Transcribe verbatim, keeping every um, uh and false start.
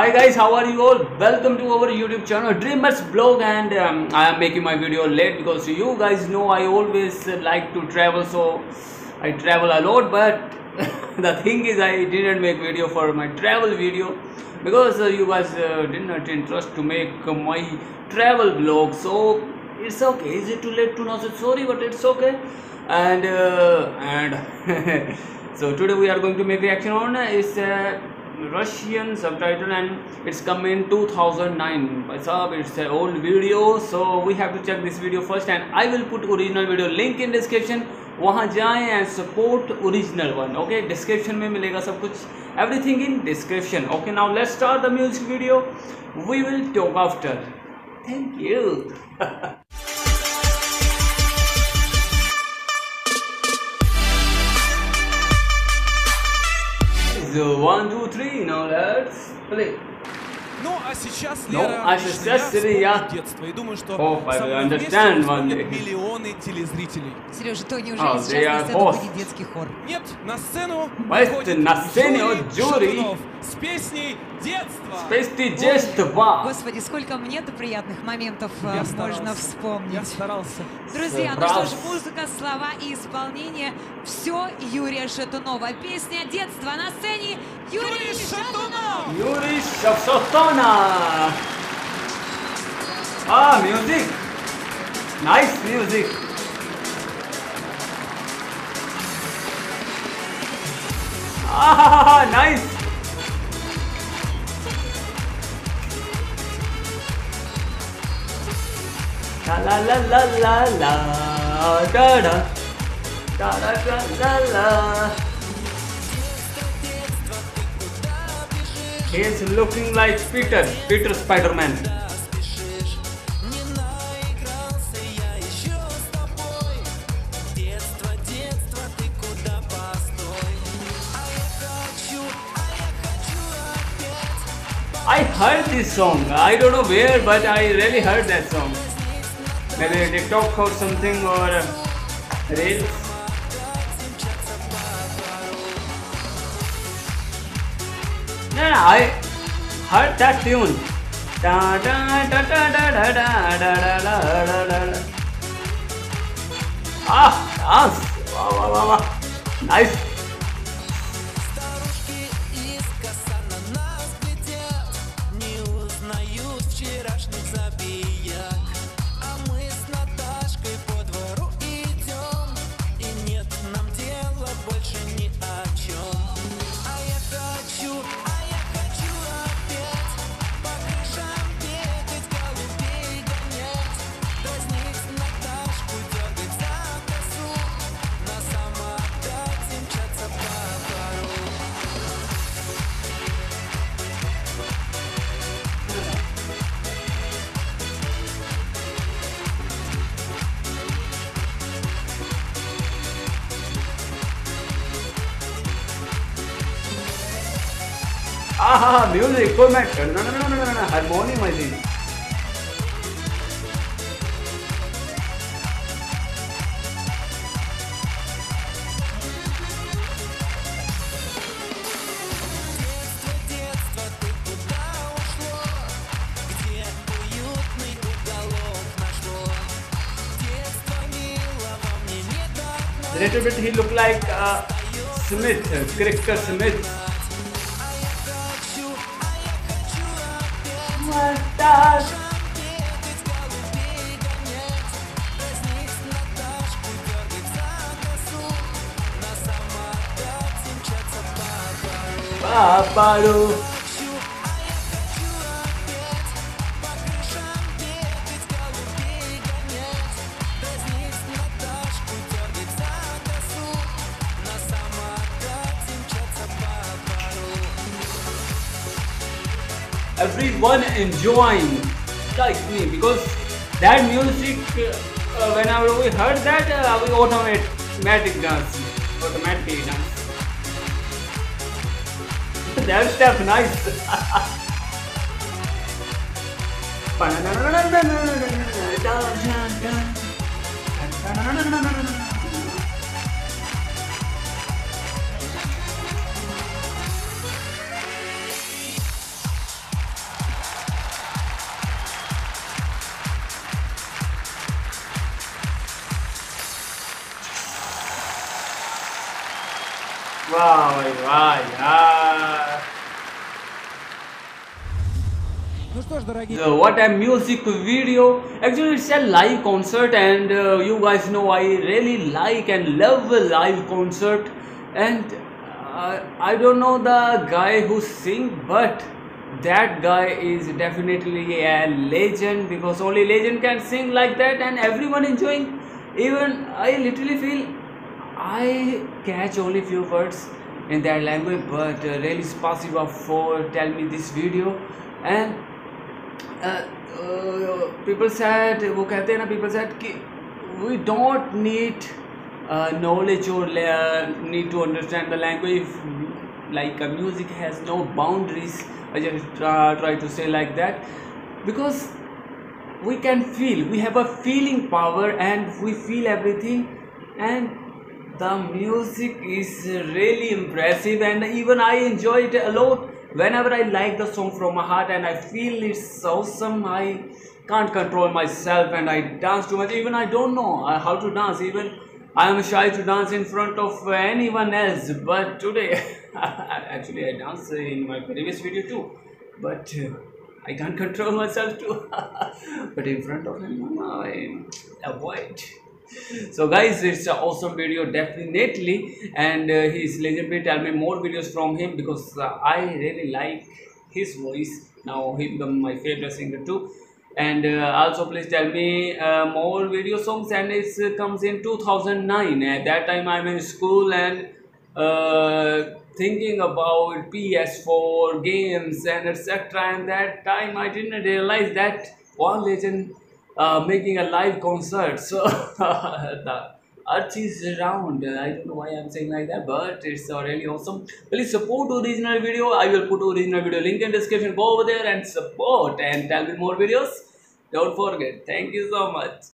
Hi guys, how are you all? Welcome to our YouTube channel Dreamers Blog, and um, I am making my video late because you guys know I always like to travel, so I travel a lot, but the thing is I didn't make video for my travel video because uh, you guys uh, didn't interest to make uh, my travel blog, so it's okay. Is it too late to know? Sorry, but it's okay. And uh, and so today we are going to make reaction on uh, is. Uh, Russian subtitle, and it's come in two thousand nine. It's an old video, so we have to check this video first, and I will put original video link in description. Wahan jaye and support original one. Okay, description mein milega sab kuch, everything in description. Okay, now let's start the music video. We will talk after. Thank you. So, one, two, three, now let's play. Ну, а сейчас Лера вспомнит детство и думаю, что со мной вместе вспомнят миллионы телезрителей. Сережа, то неужели сейчас на сцену будет детский хор? Нет, на сцену выходит Юрий Шатунов с песней «Детство». С песней «Детство». Господи, сколько мне-то приятных моментов можно вспомнить. Я старался. Друзья, ну что ж, музыка, слова и исполнение – все Юрия Шатунова. Песня «Детство» на сцене Юрий Шатунов. Юрий Шатунов. Ah, music, nice music. Ah, nice. La la la la la la da da da da da da la. He is looking like Peter, Peter Spider-Man. I heard this song. I don't know where, but I really heard that song. Maybe TikTok or something, or Reels. Yeah, I heard that tune. Da da da da da da da da da da da da. Ah, dance! Wow, wow, wow, wow. Nice. Ah, music, full metal. No, no, no, no, no, no, harmonium, I think. A little bit, he looked like uh, Smith, Cricketer Smith. Папару. Everyone enjoying like me, because that music, uh, whenever we heard that, uh, we automatic dance, automatically dance. That step, nice. So what a music video. Actually it's a live concert, and uh, you guys know I really like and love a live concert, and uh, I don't know the guy who sings, but that guy is definitely a legend, because only legend can sing like that, and everyone enjoying. Even I literally feel I catch only few words in that language, but uh, really spasiba for tell me this video. And uh, uh, people said, वो कहते हैं ना, people said कि we don't need uh, knowledge or need to understand the language. If, like uh, music has no boundaries. I just try, try to say like that, because we can feel, we have a feeling power, and we feel everything, and the music is really impressive, and even I enjoy it a lot. Whenever I like the song from my heart and I feel it's awesome, I can't control myself and I dance too much. Even I don't know how to dance, even I am shy to dance in front of anyone else, but today actually I danced in my previous video too, but uh, I can't control myself too. But in front of anyone I avoid. So guys, it's an awesome video definitely, and uh, he is legendary. Tell me more videos from him, because uh, I really like his voice. Now he become my favorite singer too. And uh, also please tell me uh, more video songs, and it uh, comes in two thousand nine. At that time I'm in school and uh, thinking about P S four games and et cetera. And that time I didn't realize that one legend uh, making a live concert. So the earth is round. I don't know why I'm saying like that, but it's uh, really awesome. Please support original video. I will put original video link in description. Go over there and support and tell me more videos. Don't forget. Thank you so much.